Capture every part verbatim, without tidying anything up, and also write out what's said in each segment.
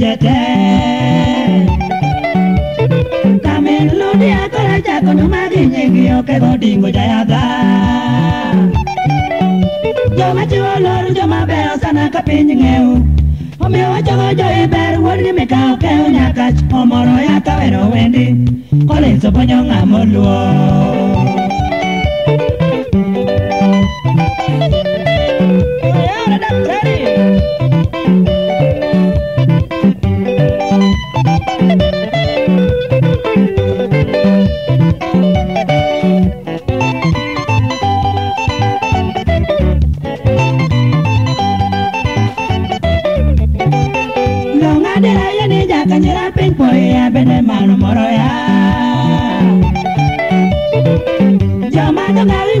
jete Kamen ludia kola chako nyumagi nyingi oke godingo jayada Joma chiwoloru joma beo sana kapinyi ngeu Omewa choko joe beru wodini mika okeo nyakach Omoro ya kawero wendi Colince Obonyo ngamoluo Kanyera ping poi ya bene manu moro ya Joma dongali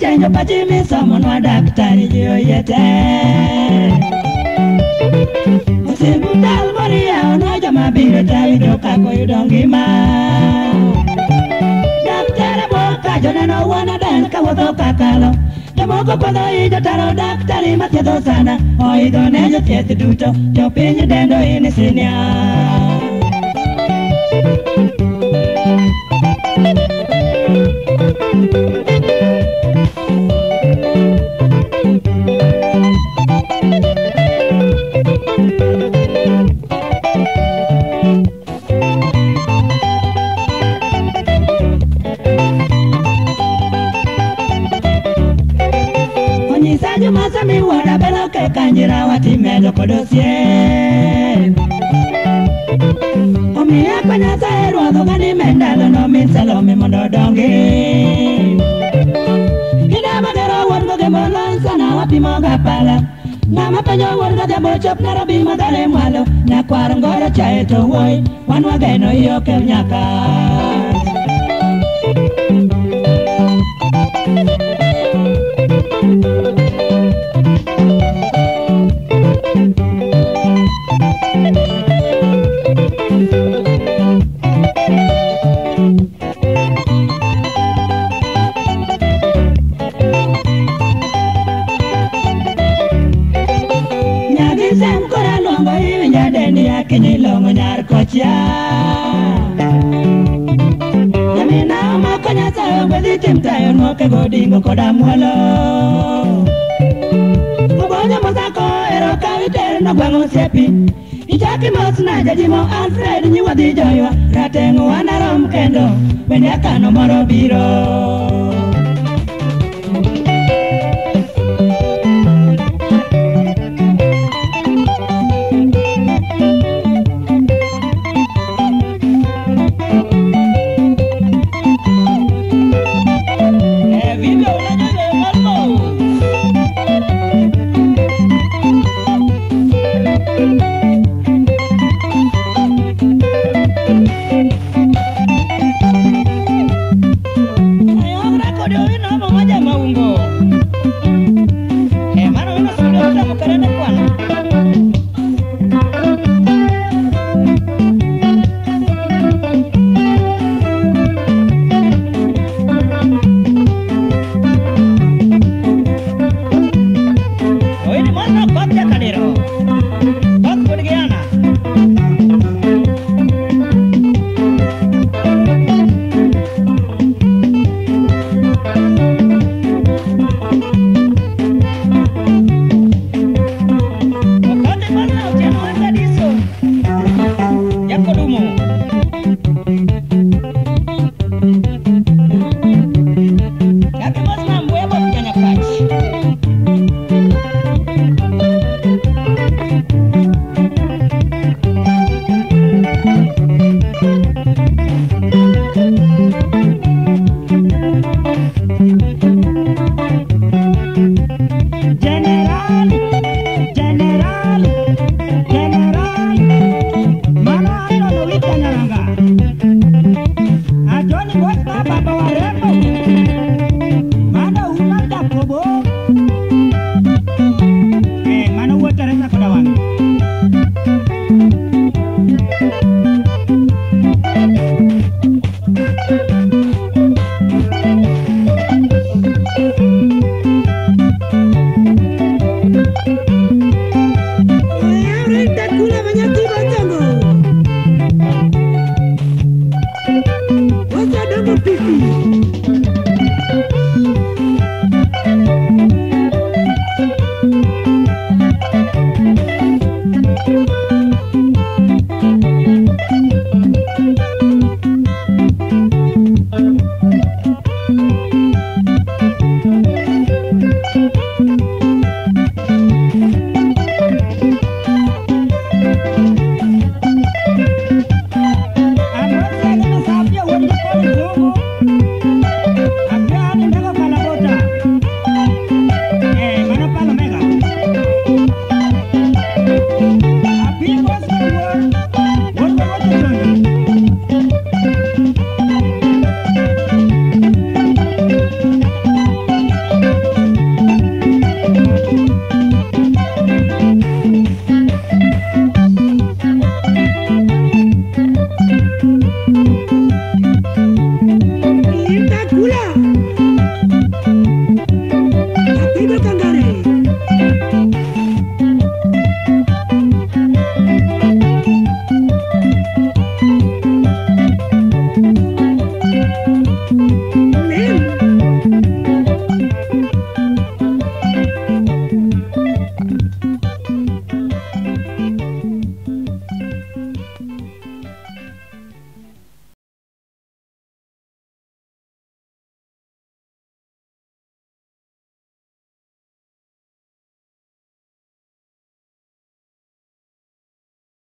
Chanjo pachimi somo nwa daktari jiyo yete Usibu talbori yao nwa joma biro tali joka koyudongima Daktari boka joneno wana dana kawoto kakalo Jamoko podo ijo taro daktari matieto sana Oido nejo tieti duto jopinyo dendo inisinia Onyisaji masami warabelo kekanjira watimedo kodosye Omiya kwa nasa erwa dhugani mendalo no misalomi mondodongi Pimoga pala, nama panyo wanda jambo chop narobi madale mwalo Na kwa rongora chae to woi, wanwa geno iyo kelnyaka Kinyilongo nyarkochia Yamina umako nyasayo mbeziti mtayo nwoke godingo koda mwolo Obonyo mosako ero kawiteri no gwango siepi Ichaki mosna jajimo Alfred nyiwadhi joywa Ratengu wanarom kendo Benya kano moro biro